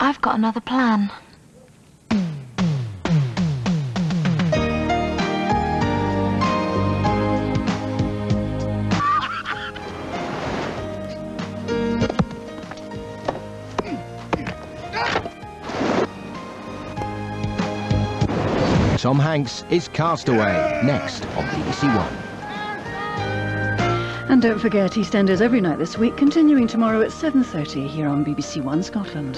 I've got another plan. Tom Hanks is Castaway, next on BBC One. And don't forget EastEnders every night this week, continuing tomorrow at 7:30 here on BBC One Scotland.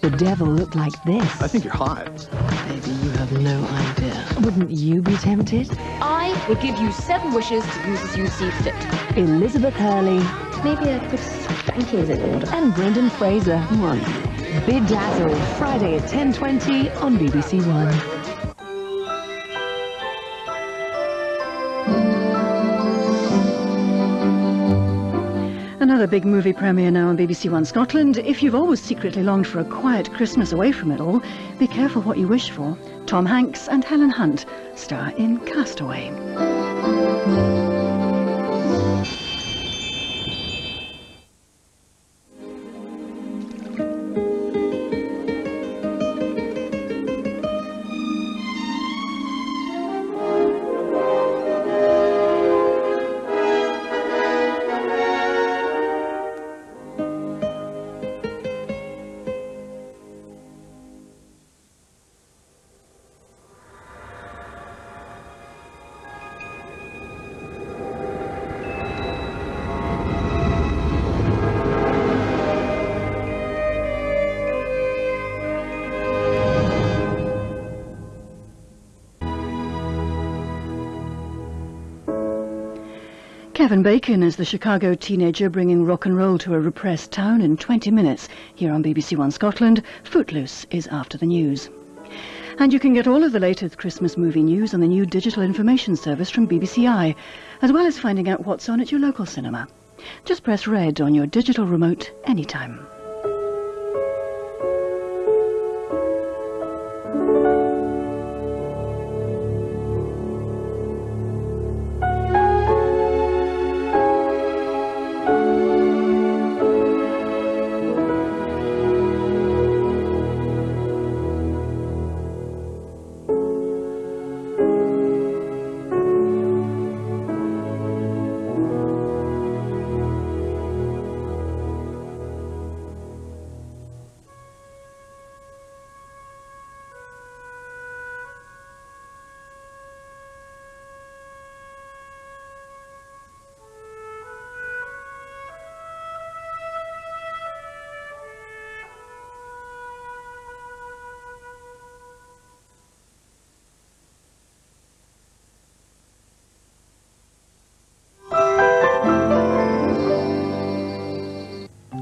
The devil looked like this. I think you're hot. Baby, you have no idea. Wouldn't you be tempted? I will give you 7 wishes to use as you see fit. Elizabeth Hurley. Maybe I could spank you as a lord. And Brendan Fraser. Who are you? Bedazzled. Friday at 10:20 on BBC One. Another big movie premiere now on BBC One Scotland. If you've always secretly longed for a quiet Christmas away from it all, be careful what you wish for. Tom Hanks and Helen Hunt star in Castaway. Kevin Bacon is the Chicago teenager bringing rock and roll to a repressed town in 20 minutes. Here on BBC One Scotland, Footloose is after the news. And you can get all of the latest Christmas movie news on the new digital information service from BBC I, as well as finding out what's on at your local cinema. Just press red on your digital remote anytime.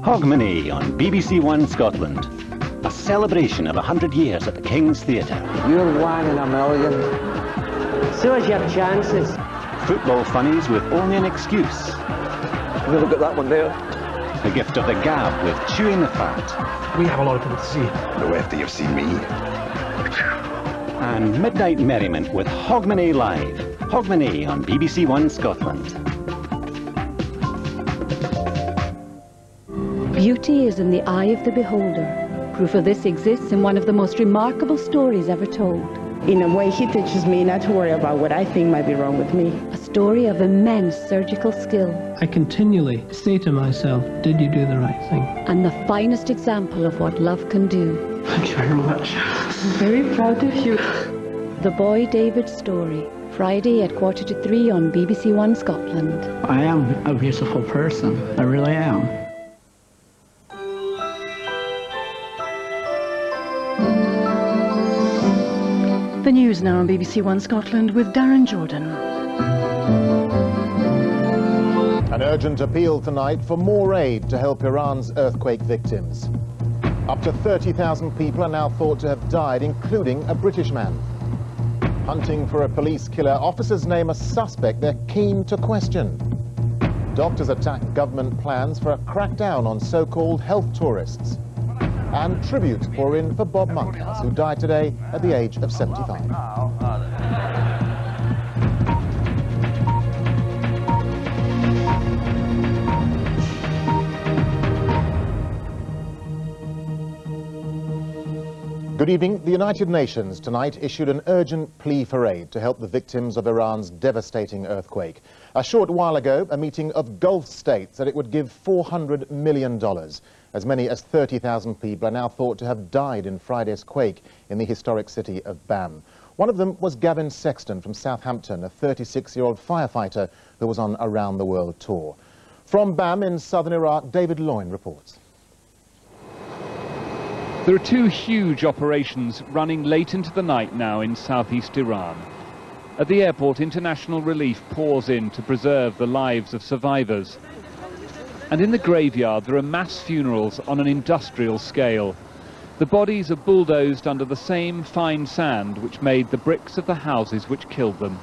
Hogmanay on BBC One Scotland. A celebration of 100 years at the King's Theatre. You're one in a million. So is your chances. Football funnies with only an excuse. Never got that one there. The gift of the gab with chewing the fat. We have a lot of people to see. No after you've seen me. And midnight merriment with Hogmanay Live. Hogmanay on BBC One Scotland. Beauty is in the eye of the beholder. Proof of this exists in one of the most remarkable stories ever told. In a way, he teaches me not to worry about what I think might be wrong with me. A story of immense surgical skill. I continually say to myself, did you do the right thing? And the finest example of what love can do. Thank you very much. I'm very proud of you. The Boy David Story. Friday at 2:45 on BBC One Scotland. I am a beautiful person. I really am. The news now on BBC One Scotland with Darren Jordan. An urgent appeal tonight for more aid to help Iran's earthquake victims. Up to 30,000 people are now thought to have died, including a British man. Hunting for a police killer, officers name a suspect they're keen to question. Doctors attack government plans for a crackdown on so-called health tourists. And tributes pour in for Bob Monkhouse, who died today at the age of 75. Good evening. The United Nations tonight issued an urgent plea for aid to help the victims of Iran's devastating earthquake. A short while ago, a meeting of Gulf states said it would give $400 million. As many as 30,000 people are now thought to have died in Friday's quake in the historic city of Bam. One of them was Gavin Sexton from Southampton, a 36-year-old firefighter who was on a round-the-world tour. From Bam in southern Iraq, David Loyne reports. There are two huge operations running late into the night now in southeast Iran. At the airport, international relief pours in to preserve the lives of survivors. And in the graveyard, there are mass funerals on an industrial scale. The bodies are bulldozed under the same fine sand which made the bricks of the houses which killed them.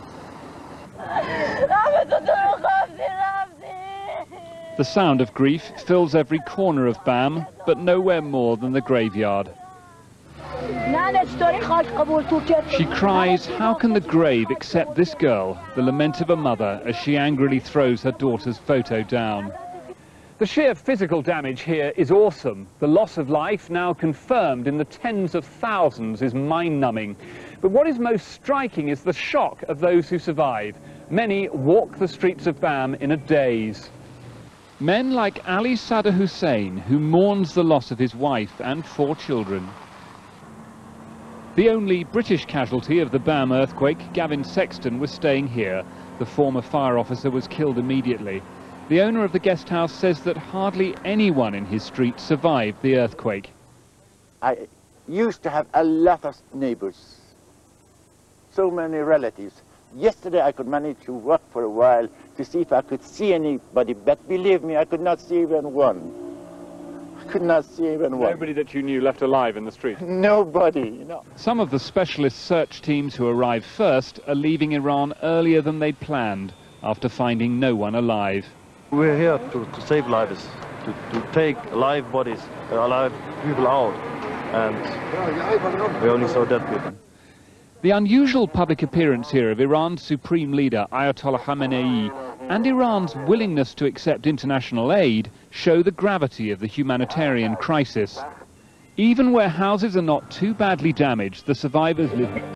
The sound of grief fills every corner of Bam, but nowhere more than the graveyard. She cries, how can the grave accept this girl, the lament of a mother, as she angrily throws her daughter's photo down. The sheer physical damage here is awesome. The loss of life, now confirmed in the tens of thousands, is mind-numbing. But what is most striking is the shock of those who survive. Many walk the streets of Bam in a daze. Men like Ali Sada Hussein, who mourns the loss of his wife and four children. The only British casualty of the Bam earthquake, Gavin Sexton, was staying here. The former fire officer was killed immediately. The owner of the guest house says that hardly anyone in his street survived the earthquake. I used to have a lot of neighbors, so many relatives. Yesterday I could manage to walk for a while to see if I could see anybody, but believe me, I could not see even one. I could not see even one. Nobody that you knew left alive in the street? Nobody, you know. Some of the specialist search teams who arrived first are leaving Iran earlier than they'd planned, after finding no one alive. We're here to save lives, to take live bodies, alive people out, and we only saw dead people. The unusual public appearance here of Iran's supreme leader, Ayatollah Khamenei, and Iran's willingness to accept international aid show the gravity of the humanitarian crisis. Even where houses are not too badly damaged, the survivors live...